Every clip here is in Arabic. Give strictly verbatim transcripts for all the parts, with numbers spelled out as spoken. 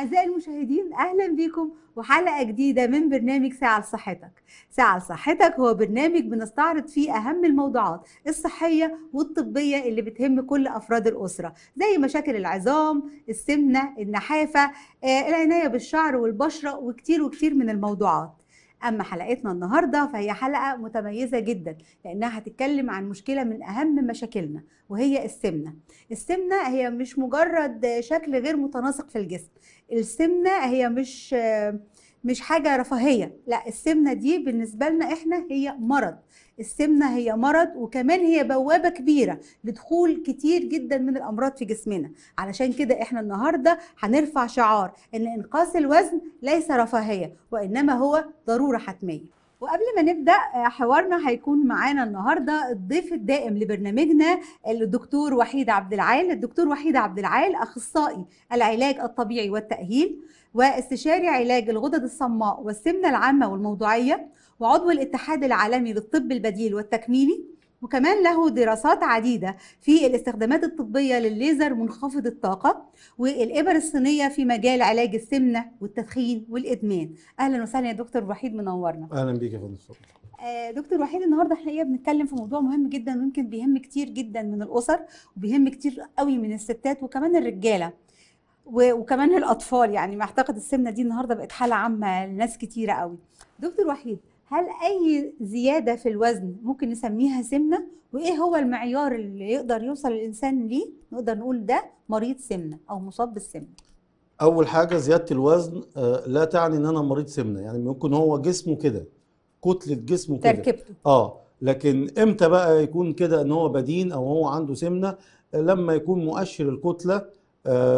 أعزائي المشاهدين، أهلا بكم وحلقة جديدة من برنامج ساعة لصحتك. ساعة لصحتك هو برنامج بنستعرض فيه أهم الموضوعات الصحية والطبية اللي بتهم كل أفراد الأسرة، زي مشاكل العظام، السمنة، النحافة، العناية بالشعر والبشرة، وكتير وكتير من الموضوعات. أما حلقتنا النهاردة فهي حلقة متميزة جدا، لأنها هتتكلم عن مشكلة من أهم مشاكلنا وهي السمنة. السمنة هي مش مجرد شكل غير متناسق في الجسم، السمنة هي مش مش حاجة رفاهية، لا، السمنة دي بالنسبة لنا إحنا هي مرض. السمنة هي مرض، وكمان هي بوابة كبيرة لدخول كتير جدا من الأمراض في جسمنا. علشان كده إحنا النهاردة هنرفع شعار إن إنقاص الوزن ليس رفاهية وإنما هو ضرورة حتمية. وقبل ما نبدأ حوارنا هيكون معانا النهاردة الضيف الدائم لبرنامجنا الدكتور وحيد عبد العال. الدكتور وحيد عبد العال أخصائي العلاج الطبيعي والتأهيل، واستشاري علاج الغدد الصماء والسمنة العامة والموضوعية، وعضو الاتحاد العالمي للطب البديل والتكميلي، وكمان له دراسات عديدة في الاستخدامات الطبية للليزر منخفض الطاقة والإبر الصينية في مجال علاج السمنة والتدخين والإدمان. أهلا وسهلا يا دكتور وحيد، منورنا. أهلا بيك يا فندم. دكتور وحيد، النهارده احنا بنتكلم في موضوع مهم جدا ويمكن بيهم كتير جدا من الأسر، وبيهم كتير قوي من الستات وكمان الرجالة وكمان الأطفال. يعني ما أعتقد السمنة دي النهارده بقت حالة عامة لناس كتيرة قوي. دكتور وحيد، هل أي زيادة في الوزن ممكن نسميها سمنة؟ وإيه هو المعيار اللي يقدر يوصل الإنسان ليه نقدر نقول ده مريض سمنة أو مصاب بالسمنة؟ أول حاجة، زيادة الوزن لا تعني إن أنا مريض سمنة، يعني ممكن هو جسمه كده، كتلة جسمه كده، تركيبته. آه، لكن إمتى بقى يكون كده إن هو بدين أو هو عنده سمنة؟ لما يكون مؤشر الكتلة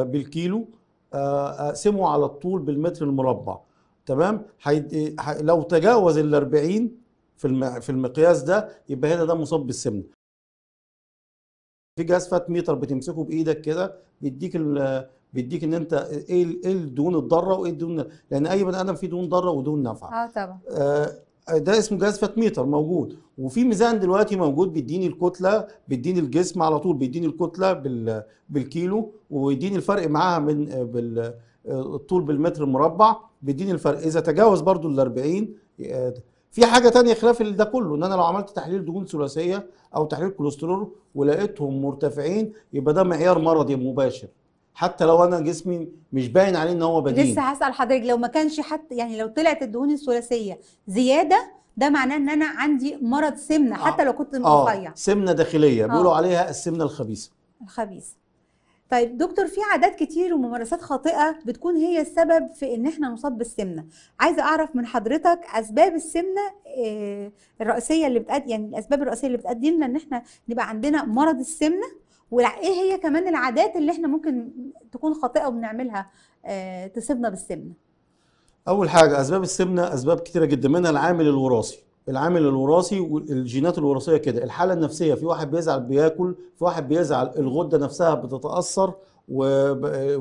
بالكيلو أقسمه على الطول بالمتر المربع، تمام؟ حيد... ح... لو تجاوز ال أربعين في الم... في المقياس ده، يبقى هنا ده مصاب بالسمنه. في جسفه متر بتمسكه بايدك كده بيديك ال... بيديك ان انت ايه ايه الدهون الضاره وايه الدهون، لان اي بني ادم فيه دهون ضاره ودهون نافعه. اه طبعا. آه، ده اسمه جسفه متر موجود، وفي ميزان دلوقتي موجود بيديني الكتله، بيديني الجسم على طول، بيديني الكتله بال... بالكيلو، ويديني الفرق معاها من بال... الطول بالمتر المربع، بيديني الفرق. اذا تجاوز برضو ال أربعين، في حاجه ثانيه خلاف ده كله، ان انا لو عملت تحليل دهون ثلاثيه او تحليل كوليسترول ولقيتهم مرتفعين، يبقى ده معيار مرضي مباشر، حتى لو انا جسمي مش باين عليه ان هو بدين. لسه هسال حضرتك، لو ما كانش حتى يعني لو طلعت الدهون الثلاثيه زياده، ده معناه ان انا عندي مرض سمنه حتى لو كنت رفيع. آه، سمنه داخليه بيقولوا عليها السمنه الخبيثه. الخبيثه. طيب دكتور، في عادات كتير وممارسات خاطئة بتكون هي السبب في ان احنا نصاب بالسمنة. عايزة اعرف من حضرتك اسباب السمنة الرئيسية اللي بتأدي، يعني الاسباب الرئيسية اللي بتأدي لنا ان احنا نبقى عندنا مرض السمنة، وايه هي كمان العادات اللي احنا ممكن تكون خاطئة وبنعملها تصيبنا بالسمنة. اول حاجة، اسباب السمنة اسباب كتيرة جدا، منها العامل الوراثي. العامل الوراثي والجينات الوراثيه كده، الحاله النفسيه، في واحد بيزعل بياكل، في واحد بيزعل، الغده نفسها بتتاثر، و...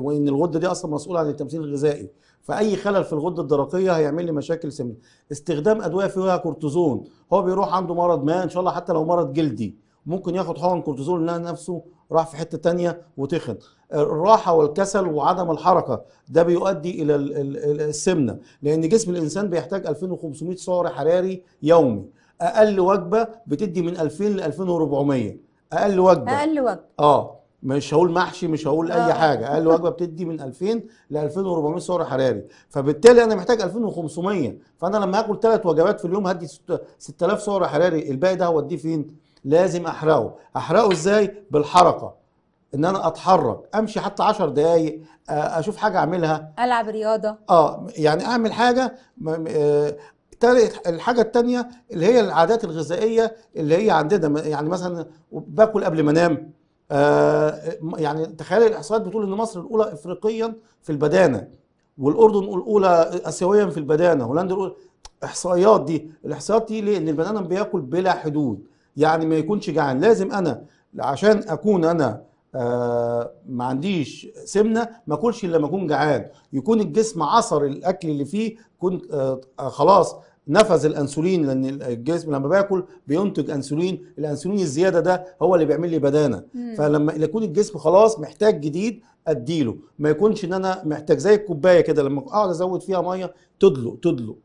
وان الغده دي اصلا مسؤوله عن التمثيل الغذائي، فاي خلل في الغده الدرقيه هيعمل لي مشاكل سمنه. استخدام ادويه فيها كورتيزون، هو بيروح عنده مرض ما ان شاء الله، حتى لو مرض جلدي ممكن ياخد حقن كورتيزون لانها نفسه راح في حته ثانيه وتخن. الراحه والكسل وعدم الحركه، ده بيؤدي الى السمنه، لان جسم الانسان بيحتاج ألفين وخمسمائة سعر حراري يومي. اقل وجبه بتدي من ألفين ل ألفين وأربعمائة، اقل وجبه اقل وجبه اه مش هقول محشي، مش هقول اي حاجه، اقل وجبه بتدي من ألفين ل ألفين وأربعمائة سعر حراري، فبالتالي انا محتاج ألفين وخمسمائة، فانا لما اكل ثلاث وجبات في اليوم هدي ستة آلاف سعر حراري، الباقي ده هوديه فين؟ لازم احرقه. احرقه ازاي؟ بالحركه، ان انا اتحرك، امشي حتى عشر دقائق، اشوف حاجه اعملها، العب رياضه، اه يعني اعمل حاجه. الحاجه الثانيه اللي هي العادات الغذائيه اللي هي عندنا، يعني مثلا باكل قبل ما انام. آه يعني تخيل الاحصائيات بتقول ان مصر الاولى افريقيا في البدانه، والاردن الاولى اسيويا في البدانه، هولندا الاولى. الاحصائيات دي الاحصائيات دي ليه؟ ان البني ادم بياكل بلا حدود، يعني ما يكونش جعان. لازم انا عشان اكون انا آه ما عنديش سمنه ما اكلش الا لما اكون جعان، يكون الجسم عصر الاكل اللي فيه، كنت آه خلاص نفذ الانسولين، لان الجسم لما باكل بينتج انسولين، الانسولين الزياده ده هو اللي بيعمل لي بدانه. مم. فلما يكون الجسم خلاص محتاج جديد اديله، ما يكونش ان انا محتاج زي الكوبايه كده لما اقعد ازود فيها ميه تدلق تدلق،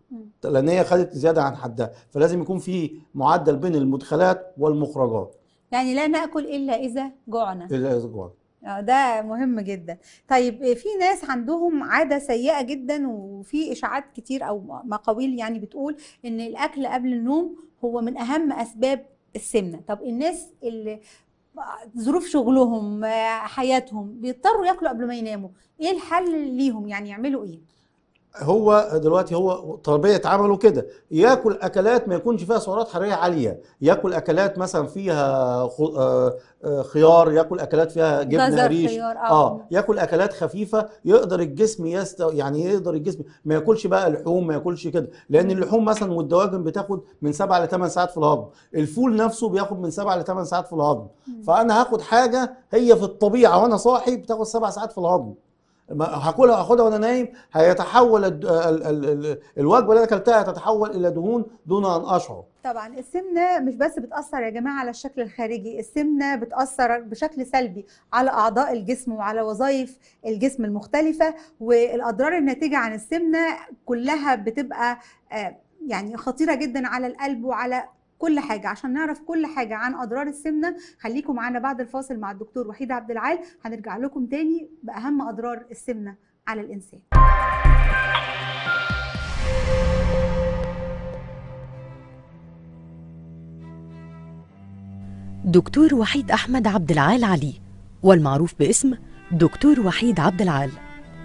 لان هي خدت زياده عن حدها، فلازم يكون في معدل بين المدخلات والمخرجات. يعني لا ناكل الا اذا جوعنا. الا اذا جوعنا. اه ده مهم جدا. طيب في ناس عندهم عاده سيئه جدا، وفي اشاعات كتير او مقاويل يعني بتقول ان الاكل قبل النوم هو من اهم اسباب السمنه. طب الناس اللي ظروف شغلهم حياتهم بيضطروا ياكلوا قبل ما يناموا، ايه الحل ليهم؟ يعني يعملوا ايه؟ هو دلوقتي هو طبيعه عمله كده، ياكل اكلات ما يكونش فيها سعرات حراريه عاليه، ياكل اكلات مثلا فيها خيار، ياكل اكلات فيها جبنه قريش، اه ياكل اكلات خفيفه، يقدر الجسم يستو يعني يقدر الجسم ما ياكلش بقى لحوم، ما ياكلش كده، لان اللحوم مثلا والدواجن بتاخد من سبعة لثمان ساعات في الهضم، الفول نفسه بياخد من سبعة لثمان ساعات في الهضم، فانا هاخد حاجه هي في الطبيعه وانا صاحي بتاخد سبع ساعات في الهضم، هاكلها هاخدها وانا نايم، هيتحول ال ال ال الوجبه اللي انا اكلتها هتتحول الى دهون دون ان اشعر. طبعا السمنه مش بس بتاثر يا جماعه على الشكل الخارجي، السمنه بتاثر بشكل سلبي على اعضاء الجسم وعلى وظائف الجسم المختلفه، والاضرار الناتجه عن السمنه كلها بتبقى يعني خطيره جدا على القلب وعلى كل حاجه. عشان نعرف كل حاجه عن اضرار السمنه خليكم معانا بعد الفاصل مع الدكتور وحيد عبد العال، هنرجع لكم تاني باهم اضرار السمنه على الانسان. دكتور وحيد احمد عبد العال علي، والمعروف باسم دكتور وحيد عبد العال.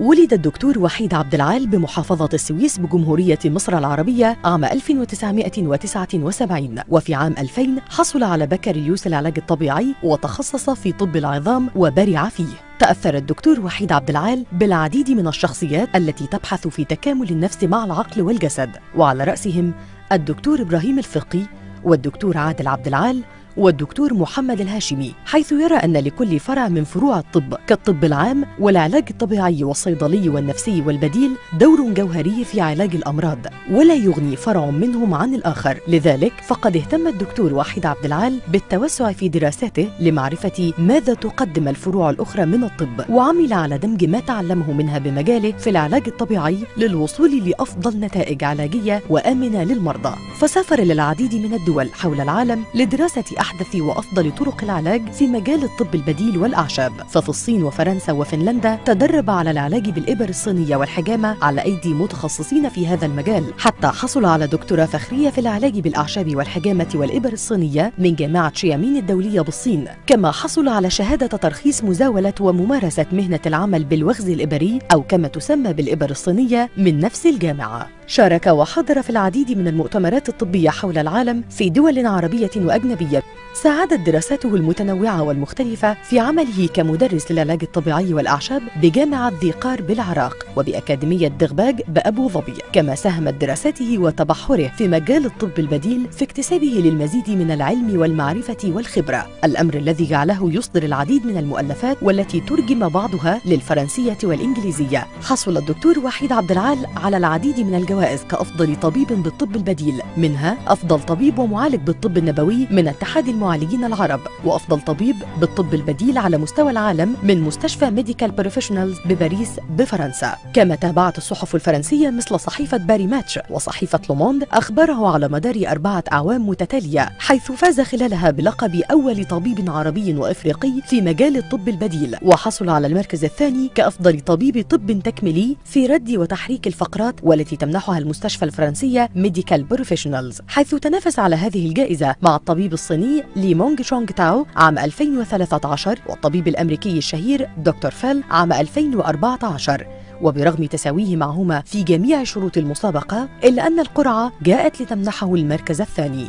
ولد الدكتور وحيد عبد العال بمحافظة السويس بجمهورية مصر العربية عام ألف وتسعمائة وتسعة وسبعين، وفي عام ألفين حصل على بكالوريوس العلاج الطبيعي وتخصص في طب العظام وبرع فيه. تأثر الدكتور وحيد عبد العال بالعديد من الشخصيات التي تبحث في تكامل النفس مع العقل والجسد، وعلى رأسهم الدكتور إبراهيم الفقي والدكتور عادل عبد العال والدكتور محمد الهاشمي، حيث يرى أن لكل فرع من فروع الطب كالطب العام والعلاج الطبيعي والصيدلي والنفسي والبديل دور جوهري في علاج الأمراض، ولا يغني فرع منهم عن الآخر. لذلك فقد اهتم الدكتور وحيد عبد العال بالتوسع في دراساته لمعرفة ماذا تقدم الفروع الأخرى من الطب، وعمل على دمج ما تعلمه منها بمجاله في العلاج الطبيعي للوصول لأفضل نتائج علاجية وآمنة للمرضى. فسافر للعديد من الدول حول العالم لدراسة أحدث وأفضل طرق العلاج في مجال الطب البديل والأعشاب، ففي الصين وفرنسا وفنلندا تدرب على العلاج بالإبر الصينية والحجامة على أيدي متخصصين في هذا المجال، حتى حصل على دكتوراه فخرية في العلاج بالأعشاب والحجامة والإبر الصينية من جامعة شيامين الدولية بالصين، كما حصل على شهادة ترخيص مزاولة وممارسة مهنة العمل بالوخز الإبري أو كما تسمى بالإبر الصينية من نفس الجامعة. شارك وحضر في العديد من المؤتمرات الطبية حول العالم في دول عربية وأجنبية. ساعدت دراساته المتنوعة والمختلفة في عمله كمدرس للعلاج الطبيعي والأعشاب بجامعة ذي قار بالعراق وبأكاديمية دغباج بأبو ظبي، كما ساهمت دراساته وتبحره في مجال الطب البديل في اكتسابه للمزيد من العلم والمعرفة والخبرة، الأمر الذي جعله يصدر العديد من المؤلفات والتي ترجم بعضها للفرنسية والإنجليزية. حصل الدكتور وحيد عبد العال على العديد من الجوائز كأفضل طبيب بالطب البديل، منها أفضل طبيب ومعالج بالطب النبوي من اتحاد المعالجين العرب، وأفضل طبيب بالطب البديل على مستوى العالم من مستشفى ميديكال بروفيشنالز بباريس بفرنسا. كما تابعت الصحف الفرنسية مثل صحيفة باري ماتش وصحيفة لوموند أخباره على مدار أربعة أعوام متتالية، حيث فاز خلالها بلقب أول طبيب عربي وإفريقي في مجال الطب البديل، وحصل على المركز الثاني كأفضل طبيب طب تكميلي في رد وتحريك الفقرات والتي تمنحها المستشفى الفرنسية ميديكال بروفيشنالز، حيث تنافس على هذه الجائزة مع الطبيب الصيني لي مونغ تشونغ تاو عام ألفين وثلاثة عشر والطبيب الأمريكي الشهير دكتور فيل عام ألفين وأربعة عشر. وبرغم تساويه معهما في جميع شروط المسابقة، إلا أن القرعة جاءت لتمنحه المركز الثاني.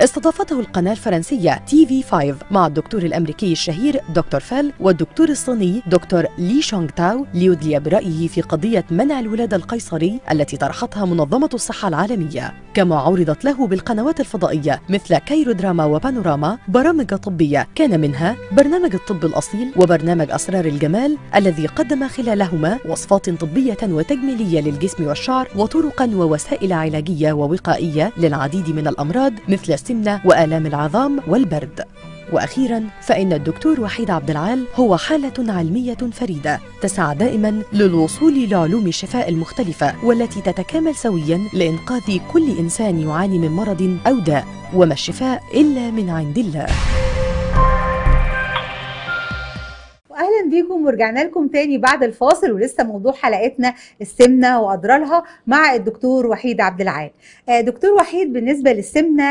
استضافته القناة الفرنسية تي في فايف مع الدكتور الأمريكي الشهير دكتور فيل والدكتور الصيني دكتور لي شونغ تاو ليدلي برأيه في قضية منع الولادة القيصري التي طرحتها منظمة الصحة العالمية، كما عرضت له بالقنوات الفضائية مثل كايرو دراما وبانوراما برامج طبية كان منها برنامج الطب الأصيل وبرنامج أسرار الجمال الذي قدم خلالهما وصفات طبية وتجميلية للجسم والشعر وطرقا ووسائل علاجية ووقائية للعديد من الأمراض مثل السمنة وآلام العظام والبرد. وأخيراً فإن الدكتور وحيد عبد العال هو حالة علمية فريدة تسعى دائماً للوصول لعلوم الشفاء المختلفة والتي تتكامل سوياً لإنقاذ كل إنسان يعاني من مرض أو داء، وما الشفاء إلا من عند الله. اهلا بيكم ورجعنا لكم تاني بعد الفاصل، ولسه موضوع حلقتنا السمنه واضرارها مع الدكتور وحيد عبد العال. دكتور وحيد، بالنسبه للسمنه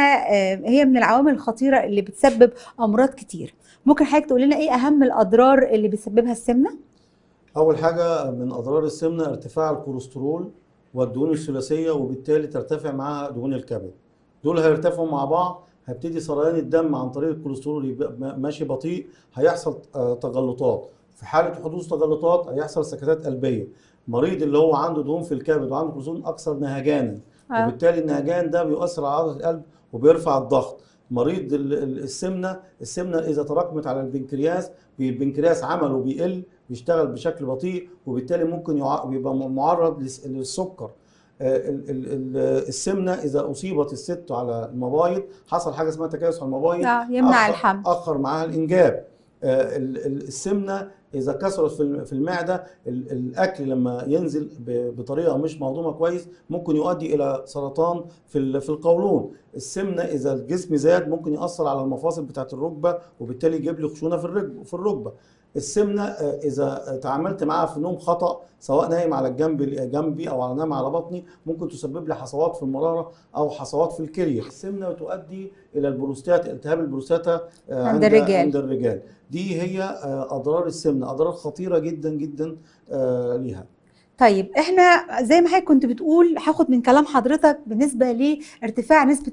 هي من العوامل الخطيره اللي بتسبب امراض كتير، ممكن حضرتك تقول لنا ايه اهم الاضرار اللي بتسببها السمنه؟ اول حاجه من اضرار السمنه ارتفاع الكوليسترول والدهون الثلاثيه، وبالتالي ترتفع معها دهون الكبد. دول هيرتفعوا مع بعض، هيبتدي سريان الدم عن طريق الكوليسترول يبقى ماشي بطيء، هيحصل تجلطات. في حاله حدوث تجلطات هيحصل سكتات قلبيه. المريض اللي هو عنده دهون في الكبد وعنده كوليسترول اكثر نهجانا، آه. وبالتالي النهجان ده بيؤثر على عضله القلب وبيرفع الضغط. مريض السمنه، السمنه اذا تراكمت على البنكرياس، البنكرياس عمله بيقل، بيشتغل بشكل بطيء، وبالتالي ممكن يبقى معرض للسكر. السمنه اذا اصيبت الست على المبايض، حصل حاجه اسمها تكيس على المبايض، اه يمنع الحمل، اخر معاها الانجاب. السمنه اذا كثرت في المعده، الاكل لما ينزل بطريقه مش منظومه كويس ممكن يؤدي الى سرطان في في القولون. السمنه اذا الجسم زاد ممكن ياثر على المفاصل بتاعه الركبه، وبالتالي يجيب لي خشونه في الركبه في الركبه السمنه اذا تعاملت معاها في نوم خطا، سواء نايم على الجنب جنبي او على نايم على بطني، ممكن تسبب لي حصوات في المراره او حصوات في الكليه. السمنه بتؤدي الى البروستات، التهاب البروستاتا عند الرجال. عند الرجال دي هي اضرار السمنه، اضرار خطيره جدا جدا ليها. طيب احنا زي ما حضرتك كنت بتقول، هاخد من كلام حضرتك بالنسبه لارتفاع نسبه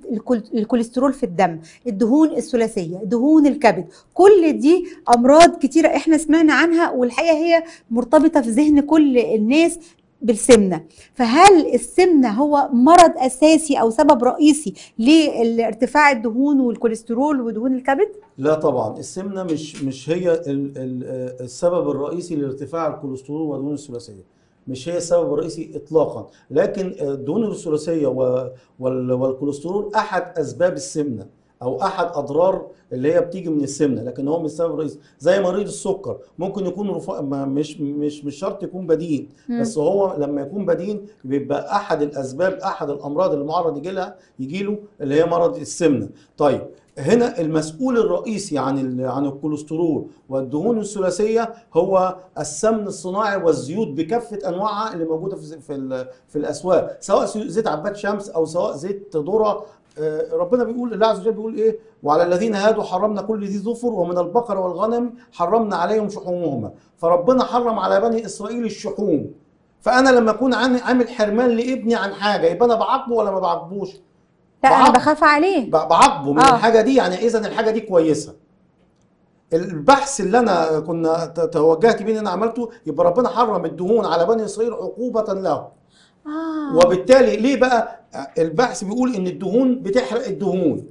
الكوليسترول في الدم، الدهون الثلاثيه، دهون الكبد، كل دي امراض كتيره احنا سمعنا عنها، والحقيقه هي مرتبطه في ذهن كل الناس بالسمنه. فهل السمنه هو مرض اساسي او سبب رئيسي لارتفاع الدهون والكوليسترول ودهون الكبد؟ لا طبعا، السمنه مش مش هي السبب الرئيسي لارتفاع الكوليسترول والدهون الثلاثيه، مش هي السبب الرئيسي اطلاقا، لكن الدهون الثلاثيه والكوليسترول احد اسباب السمنه او احد اضرار اللي هي بتيجي من السمنه، لكن هو مش السبب الرئيسي. زي مريض السكر ممكن يكون رفع، مش مش مش شرط يكون بدين، بس هو لما يكون بدين بيبقى احد الاسباب، احد الامراض اللي معرض يجي لها يجي له اللي هي مرض السمنه. طيب هنا المسؤول الرئيسي عن عن الكوليسترول والدهون الثلاثيه هو السمن الصناعي والزيوت بكافه انواعها اللي موجوده في في, في الاسواق، سواء زيت عباد شمس او سواء زيت ذره. ربنا بيقول، الله عز وجل بيقول ايه؟ وعلى الذين هادوا حرمنا كل ذي ظفر ومن البقر والغنم حرمنا عليهم شحومهما. فربنا حرم على بني اسرائيل الشحوم، فانا لما اكون عامل حرمان لابني عن حاجه يبقى انا بعاقبه ولا ما بعاقبوش؟ لا انا بخاف عليه، بعاقبه من آه. الحاجه دي، يعني اذا الحاجه دي كويسه. البحث اللي انا كنا توجهت بيه ان انا عملته، يبقى ربنا حرم الدهون على بني اسرائيل عقوبه لهم. آه. وبالتالي ليه بقى البحث بيقول ان الدهون بتحرق الدهون،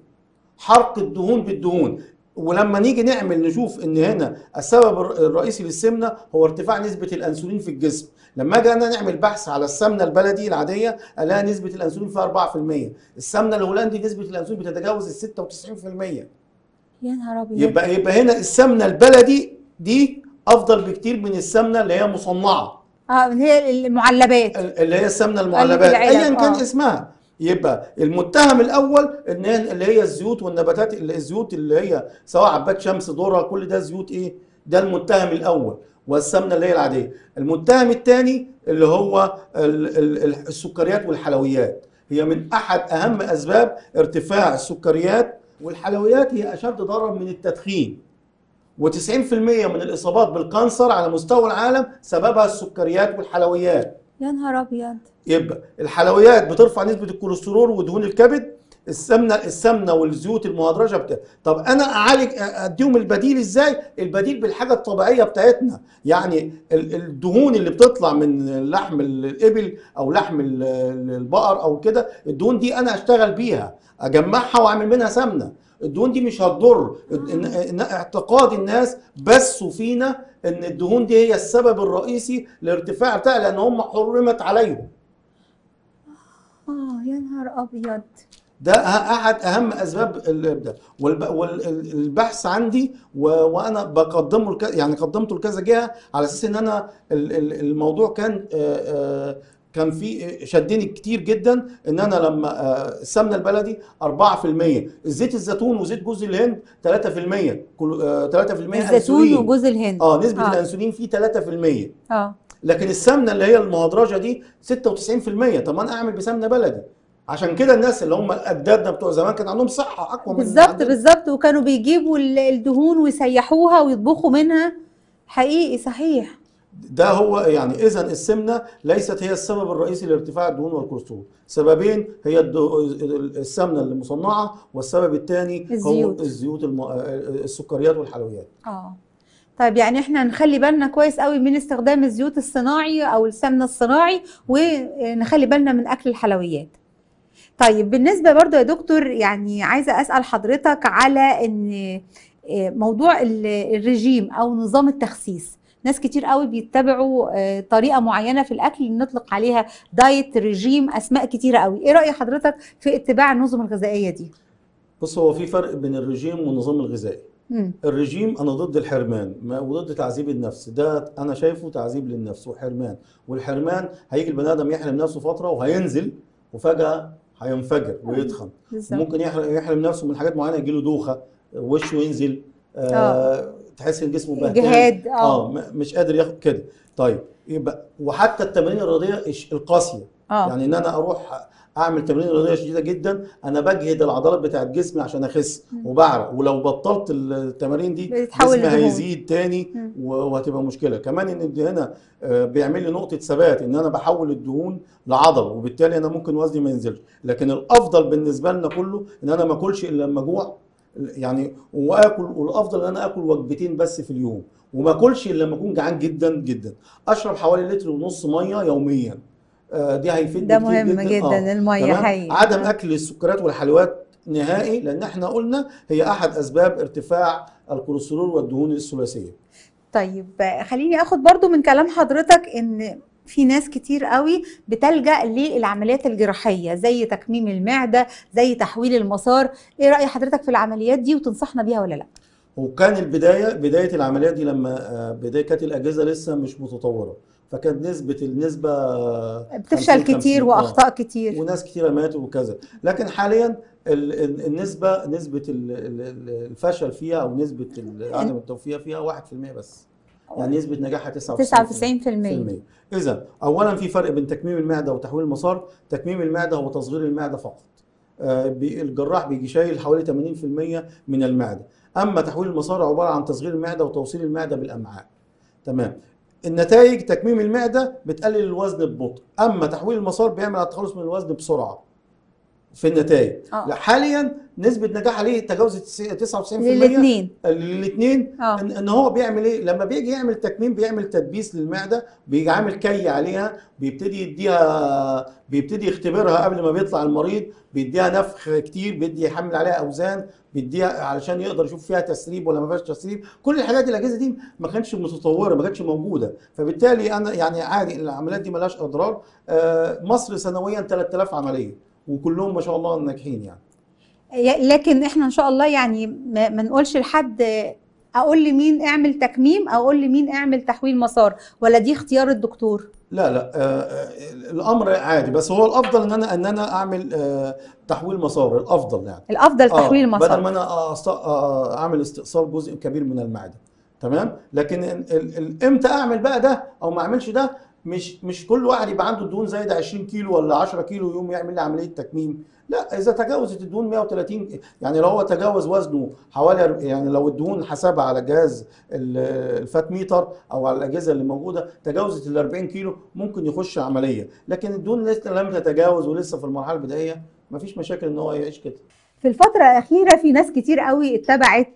حرق الدهون بالدهون. ولما نيجي نعمل نشوف ان هنا السبب الرئيسي للسمنه هو ارتفاع نسبه الانسولين في الجسم. لما اجي انا نعمل بحث على السمنه البلدي العاديه، الاقي نسبه الانسولين فيها أربعة في المية، السمنه الهولندي نسبه الانسولين بتتجاوز ال ستة وتسعين في المية. يا نهار ابيض. يبقى يبقى هنا السمنه البلدي دي افضل بكتير من السمنه اللي هي مصنعه، اه اللي هي المعلبات، اللي هي السمنه المعلبات ايا كان اسمها. يبقى المتهم الاول ان اللي هي الزيوت والنباتات، اللي الزيوت اللي هي سواء عباد شمس، ذره، كل ده زيوت ايه؟ ده المتهم الاول، والسمنه اللي هي العاديه. المتهم الثاني اللي هو السكريات والحلويات، هي من احد اهم اسباب ارتفاع السكريات والحلويات، هي اشد ضررا من التدخين. وتسعين في المية من الإصابات بالكانسر على مستوى العالم سببها السكريات والحلويات. يا نهار أبيض. يبقى الحلويات بترفع نسبة الكوليسترول ودهون الكبد، السمنه السمنه والزيوت المهدرجه بتاع. طب انا اعالج اديهم البديل ازاي؟ البديل بالحاجه الطبيعيه بتاعتنا، يعني الدهون اللي بتطلع من لحم الابل او لحم البقر او كده، الدهون دي انا اشتغل بيها اجمعها واعمل منها سمنه. الدهون دي مش هتضر. اعتقاد الناس بس فينا ان الدهون دي هي السبب الرئيسي لارتفاع بتاع، لان هم حرمت عليهم. اه يا نهار ابيض. ده احد اهم اسباب ده، والبحث عندي وانا بقدمه يعني قدمته لكذا جهه على اساس ان انا الموضوع كان كان في شدني كتير جدا، ان انا لما السمنه البلدي أربعة في المية، زيت الزيتون وزيت جوز الهند ثلاثة في المية، كل ثلاثة في المية الزيتون وجوز الهند اه نسبه آه. الانسولين فيه ثلاثة في المية اه، لكن السمنه اللي هي المهدرجه دي ستة وتسعين في المية. طب انا اعمل بسمنه بلدي. عشان كده الناس اللي هم اجدادنا بتوع زمان كان عندهم صحه اقوى من بالظبط بالظبط، وكانوا بيجيبوا الدهون ويسيحوها ويطبخوا منها حقيقي. صحيح، ده هو يعني. اذا السمنه ليست هي السبب الرئيسي لارتفاع الدهون والكوليسترول، سببين هي السمنه المصنعه، والسبب الثاني هو الزيوت الم... السكريات والحلويات. اه طيب، يعني احنا نخلي بالنا كويس قوي من استخدام الزيوت الصناعي او السمنه الصناعي، ونخلي بالنا من اكل الحلويات. طيب بالنسبه برضو يا دكتور، يعني عايزه اسال حضرتك على ان موضوع الرجيم او نظام التخسيس. ناس كتير قوي بيتبعوا طريقه معينه في الاكل نطلق عليها دايت، رجيم، اسماء كتيره قوي. ايه راي حضرتك في اتباع النظم الغذائيه دي؟ بص، هو في فرق بين الرجيم والنظام الغذائي. مم. الرجيم انا ضد الحرمان وضد تعذيب النفس، ده انا شايفه تعذيب للنفس وحرمان، والحرمان هيجي البني ادم يحرم نفسه فتره وهينزل وفجاه هينفجر ويتخن. ممكن يحرم نفسه من حاجات معينه، يجيله دوخه، وشه ينزل، آه تحس ان جسمه بهدل، اه مش قادر ياخد كده. طيب يبقى، وحتى التمارين الرياضيه القاسيه، أوه. يعني ان انا اروح اعمل تمارين رياضيه شديده جدا، انا بجهد العضلات بتاعت جسمي عشان اخس وبعرق، ولو بطلت التمارين دي جسمي هيزيد تاني وهتبقى مشكله. كمان ان هنا بيعمل لي نقطه ثبات، ان انا بحول الدهون لعضل، وبالتالي انا ممكن وزني ما ينزلش. لكن الافضل بالنسبه لنا كله ان انا ما اكلش الا لما اجوع يعني، واكل، والافضل ان انا اكل وجبتين بس في اليوم، وما اكلش الا لما اكون جعان جدا جدا. اشرب حوالي لتر ونص ميه يوميا، آه دي هيفيدني ده مهم جدا, جدا آه. الميه حقيقي. عدم اكل السكريات والحلويات نهائي، لان احنا قلنا هي احد اسباب ارتفاع الكوليسترول والدهون الثلاثيه. طيب خليني اخد برضو من كلام حضرتك ان في ناس كتير قوي بتلجأ للعمليات الجراحية زي تكميم المعدة، زي تحويل المسار. ايه رأي حضرتك في العمليات دي، وتنصحنا بيها ولا لا؟ وكان البداية بداية العمليات دي لما بداية كانت الأجهزة لسه مش متطورة، فكانت نسبة النسبة بتفشل كتير وأخطاء كتير وناس كتير ماتوا وكذا. لكن حاليا النسبة نسبة الفشل فيها أو نسبة عدم التوفيق فيها واحد في المية بس، يعني نسبة نجاحها تسعة وتسعين في المية. إذا أولا في فرق بين تكميم المعدة وتحويل المسار. تكميم المعدة هو تصغير المعدة فقط، آه بي الجراح بيجي شايل حوالي ثمانين في المية من المعدة. أما تحويل المسار عبارة عن تصغير المعدة وتوصيل المعدة بالأمعاء. تمام. النتائج تكميم المعدة بتقلل الوزن ببطء، أما تحويل المسار بيعمل على التخلص من الوزن بسرعة في النتائج. آه. حاليا نسبه نجاح عليه تجاوزت تسعة وتسعين في المية للاثنين للاثنين آه. ان هو بيعمل ايه؟ لما بيجي يعمل تكميم بيعمل تدبيس للمعده، بيجي عامل كي عليها، بيبتدي يديها، بيبتدي يختبرها قبل ما بيطلع المريض، بيديها نفخ كتير، بيدي يحمل عليها اوزان، بيديها علشان يقدر يشوف فيها تسريب ولا ما فيهاش تسريب. كل الحاجات دي الاجهزه دي ما كانتش متطوره، ما كانتش موجوده، فبالتالي انا يعني عادي العمليات دي مالهاش اضرار. آه مصر سنويا ثلاثة آلاف عمليه، وكلهم ما شاء الله ناجحين يعني. لكن احنا ان شاء الله يعني ما, ما نقولش لحد اقول لمين اعمل تكميم او اقول لمين اعمل تحويل مسار، ولا دي اختيار الدكتور؟ لا لا، آه الامر عادي، بس هو الافضل ان انا ان انا اعمل آه تحويل مسار، الافضل يعني. الافضل تحويل مسار آه بدل ما انا أست... آه اعمل استئصال جزء كبير من المعده. تمام. لكن امتى اعمل بقى ده او ما اعملش ده؟ مش مش كل واحد يبقى عنده الدهون زايده عشرين كيلو ولا عشرة كيلو يوم يعمل لي عمليه تكميم، لا اذا تجاوزت الدهون مية وتلاتين، يعني لو هو تجاوز وزنه حوالي، يعني لو الدهون حسبها على جهاز الفات ميتر او على الاجهزه اللي موجوده تجاوزت ال أربعين كيلو ممكن يخش عمليه، لكن الدهون لسه لم تتجاوز ولسه في المرحله البدائيه مفيش مشاكل ان هو يعيش كده. في الفترة الأخيرة في ناس كتير قوي اتبعت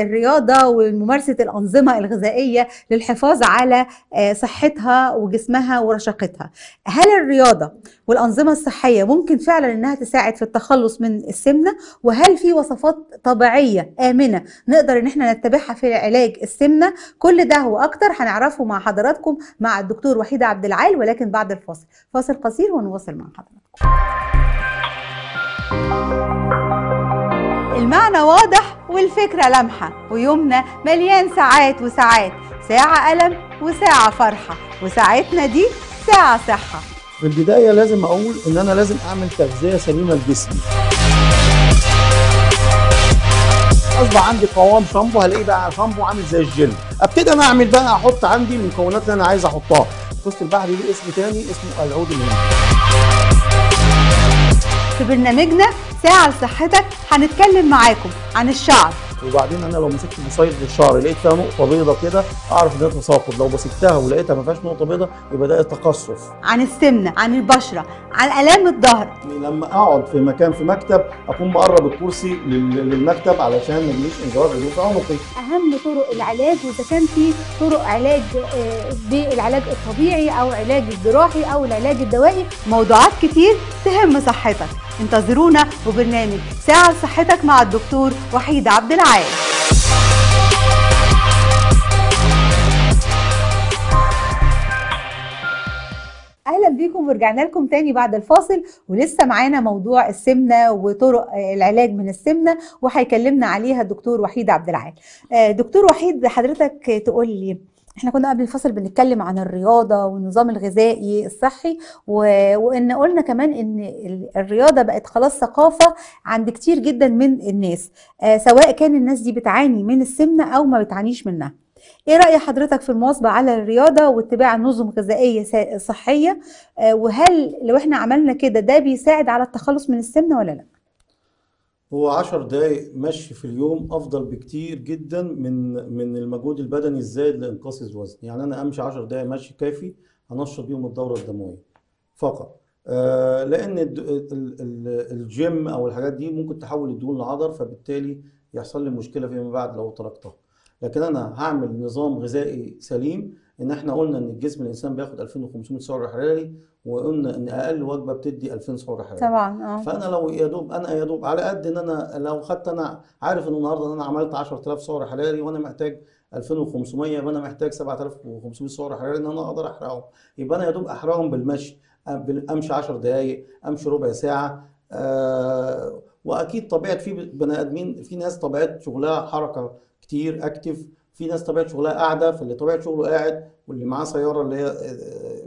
الرياضة وممارسة الأنظمة الغذائية للحفاظ على صحتها وجسمها ورشاقتها. هل الرياضة والأنظمة الصحية ممكن فعلا أنها تساعد في التخلص من السمنة؟ وهل في وصفات طبيعية آمنة نقدر أن احنا نتبعها في علاج السمنة؟ كل ده وأكتر هنعرفه مع حضراتكم مع الدكتور وحيد عبد العال، ولكن بعد الفاصل، فاصل قصير ونواصل مع حضراتكم. المعنى واضح والفكرة لمحة، ويومنا مليان ساعات وساعات، ساعة ألم وساعة فرحة، وساعتنا دي ساعة صحة. في البداية لازم أقول إن أنا لازم أعمل تغذية سليمة لجسمي. أصبح عندي قوام شامبو، هلاقيه بقى شامبو عامل زي الجل، أبتدي أنا أعمل بقى أحط عندي المكونات اللي أنا عايز أحطها. الفصل البحري ليه اسم تاني اسمه العود الهندي. في برنامجنا ساعة لصحتك هنتكلم معاكم عن الشعر، وبعدين انا لو مسكت مصايد للشعر لقيت فيها نقطة بيضة كده اعرف ان هي تساقط، لو مسكتها ولقيتها ما فيهاش نقطة بيضة يبقى ده تقصف. عن السمنة، عن البشرة، عن آلام الظهر، لما اقعد في مكان في مكتب اكون مقرب الكرسي للمكتب علشان ما يجيش انزلاق غضروف في عنقي. اهم طرق العلاج، واذا كان في طرق علاج بالعلاج الطبيعي او علاج الجراحي او العلاج الدوائي، موضوعات كتير تهم صحتك. انتظرونا وبرنامج ساعة لصحتك مع الدكتور وحيد عبد العال. اهلا بيكم ورجعنا لكم تاني بعد الفاصل، ولسه معانا موضوع السمنه وطرق العلاج من السمنه وهيكلمنا عليها الدكتور وحيد عبد العال. دكتور وحيد، حضرتك تقول لي احنا كنا قبل الفصل بنتكلم عن الرياضه والنظام الغذائي الصحي، وان قلنا كمان ان الرياضه بقت خلاص ثقافه عند كتير جدا من الناس، سواء كان الناس دي بتعاني من السمنه او ما بتعانيش منها. ايه راي حضرتك في المواظبه على الرياضه واتباع نظم غذائيه صحيه، وهل لو احنا عملنا كده ده بيساعد على التخلص من السمنه ولا لا؟ هو عشر دقايق مشي في اليوم افضل بكتير جدا من من المجهود البدني الزائد لانقاص الوزن. يعني انا امشي عشر دقايق مشي كافي هنشط بيهم الدوره الدمويه فقط، آه لان الجيم او الحاجات دي ممكن تحول الدهون لعضل، فبالتالي يحصل لي مشكله فيما بعد لو تركتها. لكن انا هعمل نظام غذائي سليم، ان احنا قلنا ان الجسم الانسان بياخد ألفين وخمسمية سعر حراري، وقلنا ان اقل وجبه بتدي ألفين سعر حراري طبعا. اه فانا لو يا دوب انا يا دوب على قد ان انا لو خدت، انا عارف ان النهارده ان انا عملت عشرة آلاف سعر حراري وانا محتاج ألفين وخمسمية، يبقى انا محتاج سبعة آلاف وخمسمية سعر حراري ان انا اقدر احرقهم، يبقى انا يا دوب احرقهم بالمشي، امشي عشر دقائق، امشي ربع ساعه. آه واكيد طبيعه في بني ادمين، في ناس طبيعه شغلها حركه كتير اكتف، في ناس طبيعه شغلها قاعده، فاللي طبيعه شغله قاعد، واللي معاه سياره اللي هي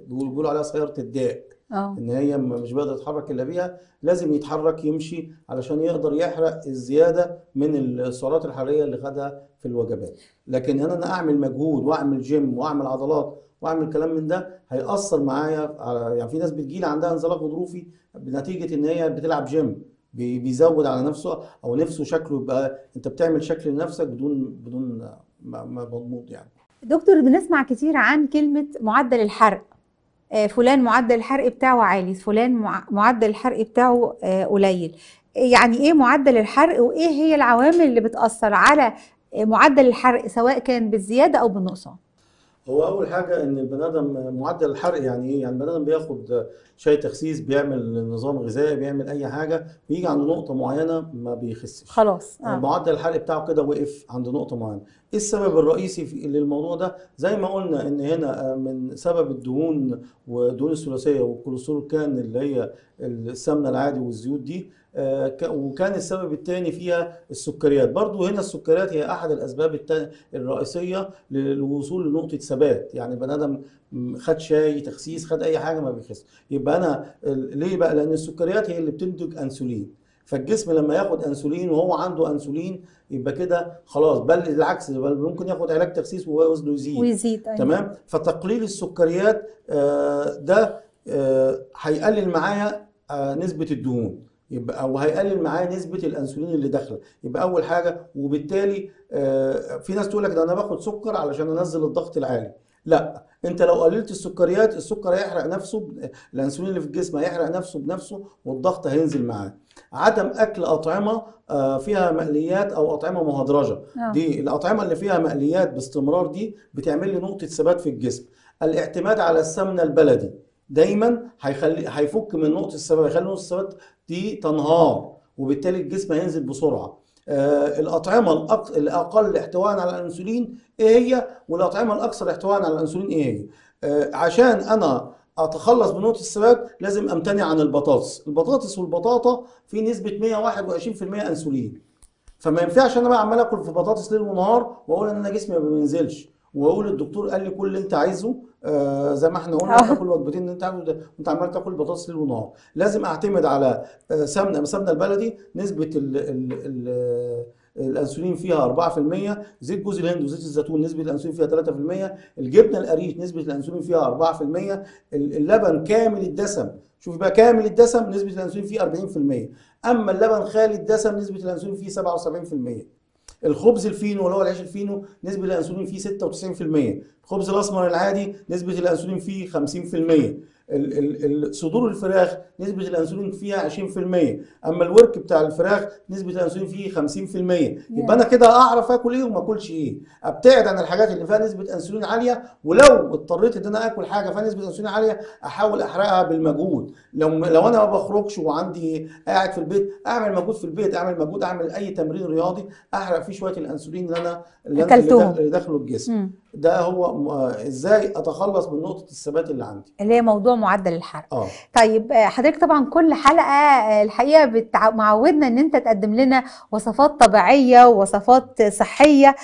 بيقولوا عليها سياره الداء، ان هي مش بقدر تتحرك الا بيها، لازم يتحرك يمشي علشان يقدر يحرق الزياده من السعرات الحراريه اللي خدها في الوجبات. لكن ان انا اعمل مجهود واعمل جيم واعمل عضلات واعمل كلام من ده هيأثر معايا على، يعني في ناس بتجيلي عندها انزلاق غضروفي بنتيجه ان هي بتلعب جيم، بيزود على نفسه او نفسه شكله، يبقى انت بتعمل شكل لنفسك بدون بدون مضمون. يعني دكتور، بنسمع كتير عن كلمه معدل الحرق، فلان معدل الحرق بتاعه عالي، فلان معدل الحرق بتاعه قليل. يعني ايه معدل الحرق، وايه هي العوامل اللي بتاثر على معدل الحرق سواء كان بالزياده او بالنقصان؟ هو اول حاجه ان البني ادم معدل الحرق يعني ايه؟ يعني البني ادم بياخد شاي تخسيس، بيعمل نظام غذائي، بيعمل اي حاجه، بيجي عند نقطه معينه ما بيخسش خلاص. آه. معدل الحرق بتاعه كده وقف عند نقطه معينه. ايه السبب الرئيسي للموضوع ده؟ زي ما قلنا ان هنا من سبب الدهون والدهون الثلاثيه والكوليسترول كان اللي هي السمنه العادي والزيوت دي، وكان السبب الثاني فيها السكريات. برضو هنا السكريات هي احد الاسباب الرئيسيه للوصول لنقطه ثبات، يعني البني ادم خد شاي تخسيس، خد اي حاجه ما بيخس، يبقى انا ليه بقى؟ لان السكريات هي اللي بتنتج انسولين، فالجسم لما ياخد انسولين وهو عنده انسولين يبقى كده خلاص، بل العكس، بل ممكن ياخد علاج تخسيس ووزنه يزيد ويزيد. أيوة. تمام. فتقليل السكريات آه ده هيقلل آه معايا آه نسبه الدهون، يبقى او هيقلل معايا نسبه الانسولين اللي داخله، يبقى اول حاجه. وبالتالي آه في ناس تقول لك ده انا باخد سكر علشان انزل الضغط العالي. لا، انت لو قللت السكريات السكر هيحرق نفسه ب... الانسولين اللي في الجسم هيحرق نفسه بنفسه والضغط هينزل معاه. عدم اكل اطعمه فيها مقليات او اطعمه مهدرجه، دي الاطعمه اللي فيها مقليات باستمرار دي بتعمل لي نقطه ثبات في الجسم. الاعتماد على السمنه البلدي دايما هيخلي هيفك من نقطه الثبات، هيخلي نقطه الثبات دي تنهار وبالتالي الجسم هينزل بسرعه. آه الاطعمه الأق... الاقل احتواء على الانسولين ايه هي، والاطعمه الاكثر احتواء على الانسولين ايه هي. آه عشان انا اتخلص من نقطه الثبات لازم امتنع عن البطاطس. البطاطس والبطاطا في نسبه مئة وواحد وعشرين بالمئة انسولين، فما ينفعش انا بقى عمال اكل في بطاطس ليل ونهار واقول ان انا جسمي ما بينزلش واقول الدكتور قال لي كل اللي انت عايزه. آه زي ما احنا قلنا تاكل وجبتين اللي انت عايزه وانت عمال تاكل بطاطس ليل ونهار. لازم اعتمد على آه سمنه، السمنه البلدي نسبه ال ال ال الانسولين فيها أربعة بالمئة، زيت جوز الهند وزيت الزيتون نسبه الانسولين فيها ثلاثة بالمئة، الجبنه القريش نسبه الانسولين فيها أربعة بالمئة، اللبن كامل الدسم، شوف بقى كامل الدسم نسبه الانسولين فيه أربعين بالمئة، اما اللبن خالي الدسم نسبه الانسولين فيه سبعة وسبعين بالمئة. الخبز الفينو اللي هو العيش الفينو نسبه الانسولين فيه ستة وتسعين بالمئة، الخبز الاسمر العادي نسبه الانسولين فيه خمسين بالمئة، صدور الفراخ نسبة الأنسولين فيها عشرين بالمئة، أما الورك بتاع الفراخ نسبة الأنسولين فيه خمسين بالمئة. يبقى أنا كده أعرف آكل إيه وما آكلش إيه، أبتعد عن الحاجات اللي فيها نسبة أنسولين عالية، ولو اضطريت إن أنا آكل حاجة فيها نسبة أنسولين عالية أحاول أحرقها بالمجهود. لو لو أنا ما بخرجش وعندي قاعد في البيت أعمل مجهود في البيت، أعمل مجهود، أعمل أي تمرين رياضي أحرق فيه شوية الأنسولين اللي أنا اللي, اللي داخله الجسم. مم. ده هو إزاي أتخلص من نقطة الثبات اللي عندي اللي هي موضوع معدل الحرق. أوه. طيب حضرتك طبعا كل حلقه الحقيقه بتع... معودنا ان انت تقدم لنا وصفات طبيعيه ووصفات صحيه،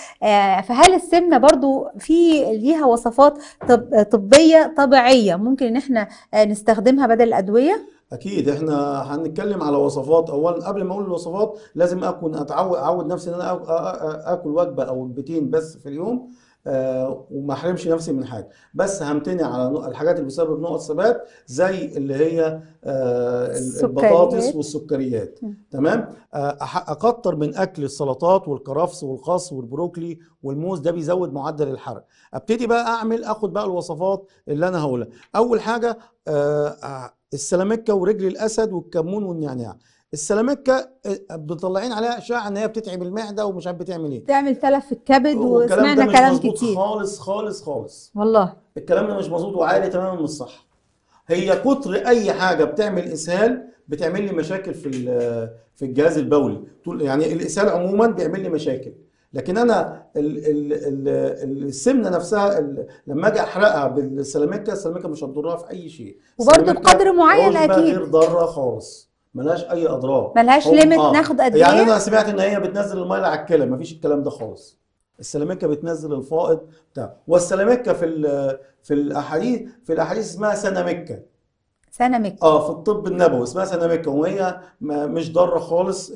فهل السمنه برضو في ليها وصفات طب... طبيه طبيعيه ممكن ان احنا نستخدمها بدل الادويه؟ اكيد احنا هنتكلم على وصفات. اولا قبل ما اقول الوصفات لازم اكون اتعود اعود نفسي ان انا اكل وجبه او وجبتين بس في اليوم، أه وما احرمش نفسي من حاجه، بس همتنع على الحاجات اللي بسبب نقط ثبات زي اللي هي أه البطاطس والسكريات. تمام. أه اكتر من اكل السلطات والكرفس والخس والبروكلي والموز، ده بيزود معدل الحرق. ابتدي بقى اعمل اخد بقى الوصفات اللي انا هقولها. اول حاجه أه السلامكه ورجل الاسد والكمون والنعناع. السلامكه بيطلعين عليها اشاعه ان هي بتتعب المعده ومش عارف بتعمل ايه، بتعمل تلف في الكبد، وسمعنا كلام كتير خالص خالص خالص. والله الكلام ده مش مظبوط وعالي تماما من الصح. هي كتر اي حاجه بتعمل اسهال بتعمل لي مشاكل في في الجهاز البولي، يعني الاسهال عموما بيعمل لي مشاكل، لكن انا ال ال ال السمنه نفسها لما اجي احرقها بالسلامكه، السلامكه مش هتضرها في اي شيء، وبرده بقدر معين اكيد غير ضاره خالص، ملهاش اي اضرار، ملهاش ليميت آه. ناخد قد ايه؟ يعني انا سمعت ان هي بتنزل الميه على الكلى، مفيش الكلام ده خالص. السلامكه بتنزل الفائض بتاع، والسلامكه في في الاحاديث في الاحاديث اسمها سنامكه. سنامكه اه في الطب النبوي اسمها سنامكه، وهي مش ضاره خالص.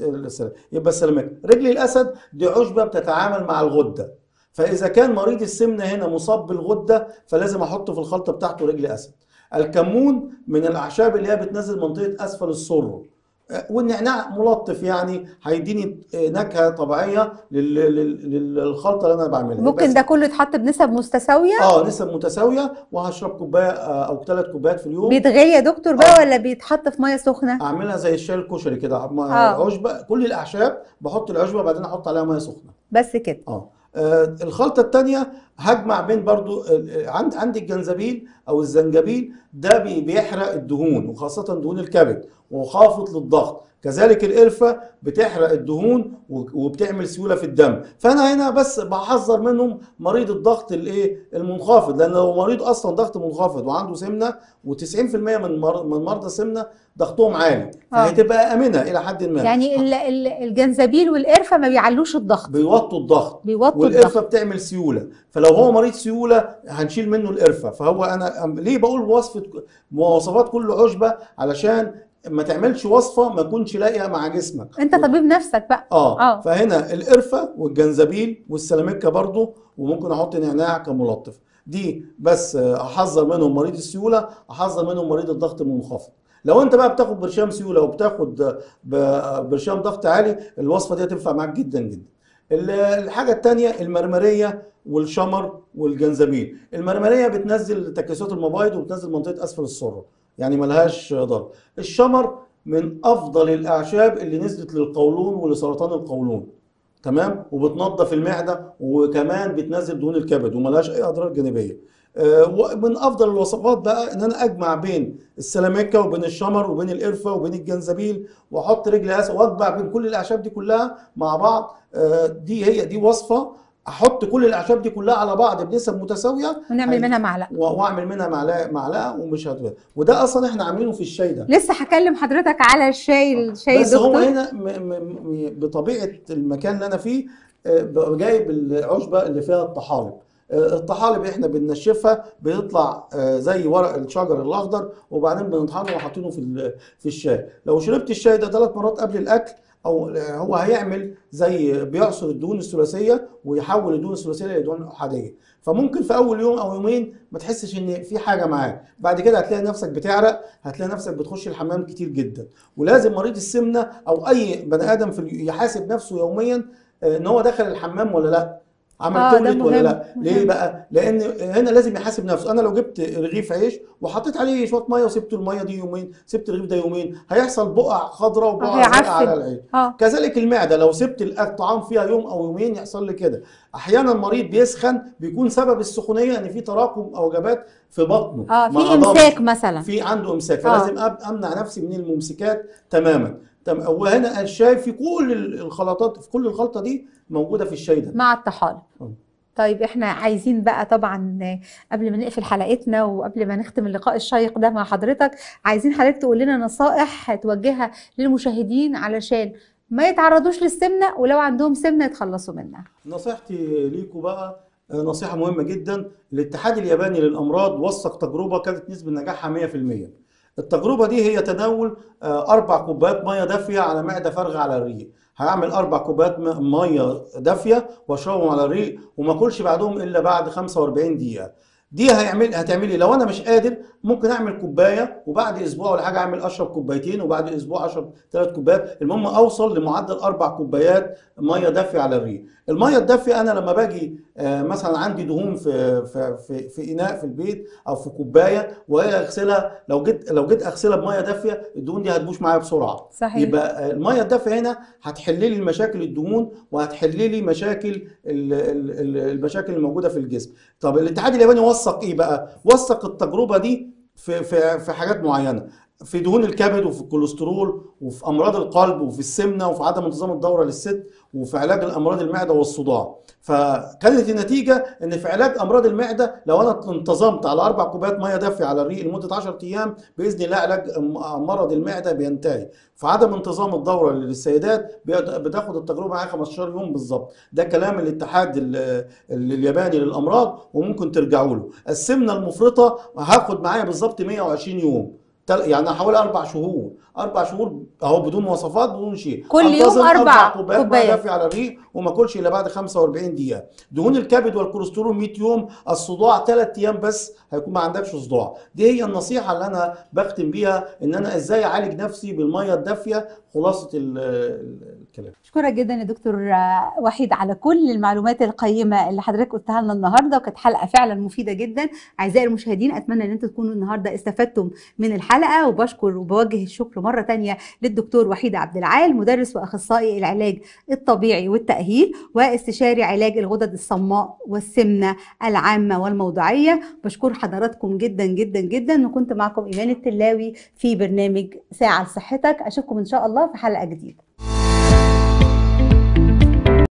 يبقى السلامكه. رجل الاسد دي عشبه بتتعامل مع الغده، فاذا كان مريض السمنه هنا مصاب بالغده فلازم احط في الخلطه بتاعته رجل اسد. الكمون من الاعشاب اللي هي بتنزل منطقه اسفل السره، والنعناع ملطف يعني هيديني نكهه طبيعيه للخلطه اللي انا بعملها. ممكن ده كله يتحط بنسب متساويه؟ اه نسب متساويه، وهشرب كوبايه او ثلاث كوبايات في اليوم. بيتغلي يا دكتور بقى آه. ولا بيتحط في ميه سخنه؟ اعملها زي الشاي الكشري كده، آه. عشبه كل الاعشاب بحط العشبه بعدين احط عليها ميه سخنه بس كده. اه الخلطه الثانيه هجمع بين برضو عند عندي الجنزبيل او الزنجبيل، ده بيحرق الدهون وخاصه دهون الكبد وخافض للضغط، كذلك القرفه بتحرق الدهون وبتعمل سيوله في الدم. فانا هنا بس بحذر منهم مريض الضغط الايه المنخفض، لان لو مريض اصلا ضغط منخفض وعنده سمنه، و90% من من مرضى السمنه ضغطهم عالي، فهتبقى امنه الى حد ما. يعني الجنزبيل والقرفه ما بيعلوش الضغط، بيوطوا الضغط، بيوطوا والقرفه بتعمل سيوله، فلو هو مريض سيوله هنشيل منه القرفه. فهو انا ليه بقول وصفه وصفات كل عشبه؟ علشان ما تعملش وصفه ما تكونش لاقيه مع جسمك، انت طبيب نفسك بقى. اه, آه. فهنا القرفه والجنزبيل والسلامكه برضو، وممكن احط نعناع كملطف، دي بس احذر منهم مريض السيوله، احذر منهم مريض الضغط المنخفض. لو انت بقى بتاخد برشام سيوله وبتاخد برشام ضغط عالي، الوصفه دي هتنفع معاك جدا جدا. الحاجه الثانيه المرمريه والشمر والجنزبيل. المرمريه بتنزل تكيسات المبايض وبتنزل منطقه اسفل السره، يعني ملهاش ضرر. الشمر من افضل الاعشاب اللي نزلت للقولون ولسرطان القولون، تمام، وبتنظف المعده وكمان بتنزل دهون الكبد وملهاش اي اضرار جانبيه. ومن افضل الوصفات بقى ان انا اجمع بين السلامكه وبين الشمر وبين القرفه وبين الجنزبيل، واحط رجل اسد واجمع بين كل الاعشاب دي كلها مع بعض. دي هي دي وصفه احط كل الاعشاب دي كلها على بعض بنسب متساويه ونعمل منها معلقه، واعمل منها معلقه معلقه ومش هتبقى. وده اصلا احنا عاملينه في الشاي. ده لسه هكلم حضرتك على الشاي. الشاي بس دكتور، هو هنا بطبيعه المكان اللي انا فيه جايب العشبه اللي فيها الطحالب. الطحالب احنا بننشفها بيطلع زي ورق الشجر الاخضر، وبعدين بنطحنه وحاطينه في في الشاي. لو شربت الشاي ده ثلاث مرات قبل الاكل، او هو هيعمل زي بيعصر الدهون الثلاثيه ويحول الدهون الثلاثيه لدهون احاديه. فممكن في اول يوم او يومين ما تحسش ان في حاجه معاك، بعد كده هتلاقي نفسك بتعرق، هتلاقي نفسك بتخش الحمام كتير جدا. ولازم مريض السمنه او اي بني ادم في يحاسب نفسه يوميا ان هو دخل الحمام ولا لا، عمل تولت ولا لا. ليه بقى؟ لان هنا لازم يحاسب نفسه. انا لو جبت رغيف عيش وحطيت عليه شويه ميه وسبت الميه دي يومين، سبت الرغيف ده يومين، هيحصل بقع خضراء وبقع زرقاء على العين. آه. كذلك المعده لو سبت الطعام فيها يوم او يومين يحصل لي كده. احيانا المريض بيسخن، بيكون سبب السخونيه ان في تراكم اوجبات في بطنه، اه في امساك مثلا، في عنده امساك، فلازم آه. امنع نفسي من الممسكات تماما. وهنا الشاي في كل الخلطات، في كل الخلطه دي موجوده في الشاي ده مع الطحالب. طيب احنا عايزين بقى طبعا قبل ما نقفل حلقتنا وقبل ما نختم اللقاء الشيق ده مع حضرتك، عايزين حضرتك تقول لنا نصائح توجهها للمشاهدين علشان ما يتعرضوش للسمنه، ولو عندهم سمنه يتخلصوا منها. نصيحتي ليكم بقى نصيحه مهمه جدا. الاتحاد الياباني للامراض وثق تجربه كانت نسبه نجاحها مية في المية. التجربه دي هي تناول اربع كوبايات ميه دافيه على معده فارغه على الريق. هعمل اربع كوبايات ميه دافيه واشربهم على الريق، وما اكلش بعدهم الا بعد خمسة وأربعين دقيقه. دي هيعمل هتعملي لو انا مش قادر ممكن اعمل كوبايه، وبعد اسبوع ولا حاجه اعمل اشرب كوبايتين، وبعد اسبوع اشرب ثلاث كوبايات، المهم اوصل لمعدل اربع كوبايات ميه دافيه على الريق. الميه الدافيه انا لما باجي مثلا عندي دهون في في في, في اناء في البيت او في كوبايه واجي اغسلها، لو جيت لو جيت اغسلها بميه دافيه الدهون دي هتبوش معايا بسرعه. صحيح. يبقى الميه الدافيه هنا هتحل لي مشاكل الدهون وهتحل لي مشاكل المشاكل الموجوده في الجسم. طب الاتحاد الياباني وثق ايه بقى؟ وثق التجربه دي في في في حاجات معينه، في دهون الكبد وفي الكوليسترول وفي امراض القلب وفي السمنه وفي عدم انتظام الدوره للست وفي علاج الامراض المعده والصداع. فكانت النتيجه ان في علاج امراض المعده لو انا انتظمت على اربع كوبايات ميه دافيه على الريق لمده عشرة ايام باذن الله علاج مرض المعده بينتهي. في عدم انتظام الدوره للسيدات بتاخد التجربه معاها خمستاشر يوم بالظبط. ده كلام الاتحاد الياباني للامراض وممكن ترجعوا له. السمنه المفرطه هاخد معايا بالظبط مية وعشرين يوم، يعني حوالي أربع شهور، أربع شهور أهو بدون وصفات بدون شيء. كل يوم أربع كوبايات مية دافية على الريق وما أكلش إلا بعد خمسة وأربعين دقيقة. دهون الكبد والكوليسترول مية يوم، الصداع ثلاث أيام بس هيكون ما عندكش صداع. دي هي النصيحة اللي أنا بختم بيها، إن أنا إزاي أعالج نفسي بالمية الدافية. خلاصة الكلام. شكرا جدا يا دكتور وحيد على كل المعلومات القيمة اللي حضرتك قلتها لنا النهاردة، وكانت حلقة فعلا مفيدة جدا. أعزائي المشاهدين، أتمنى إن أنتم تكونوا النهاردة استفدتم من الحلقة، وبشكر وبوجه الشكر مرة تانية للدكتور وحيد عبد العال، مدرس وأخصائي العلاج الطبيعي والتأهيل واستشاري علاج الغدد الصماء والسمنة العامة والموضعية. بشكر حضراتكم جدا جدا جدا، وكنت معكم إيمان التلاوي في برنامج ساعة لصحتك. أشوفكم إن شاء الله في حلقة جديدة.